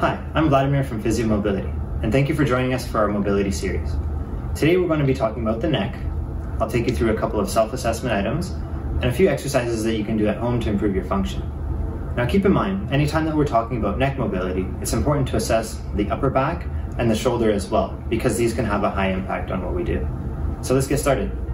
Hi, I'm Vladimir from Physio Mobility, and thank you for joining us for our mobility series. Today we're going to be talking about the neck. I'll take you through a couple of self-assessment items and a few exercises that you can do at home to improve your function. Now keep in mind, anytime that we're talking about neck mobility, it's important to assess the upper back and the shoulder as well, because these can have a high impact on what we do. So let's get started.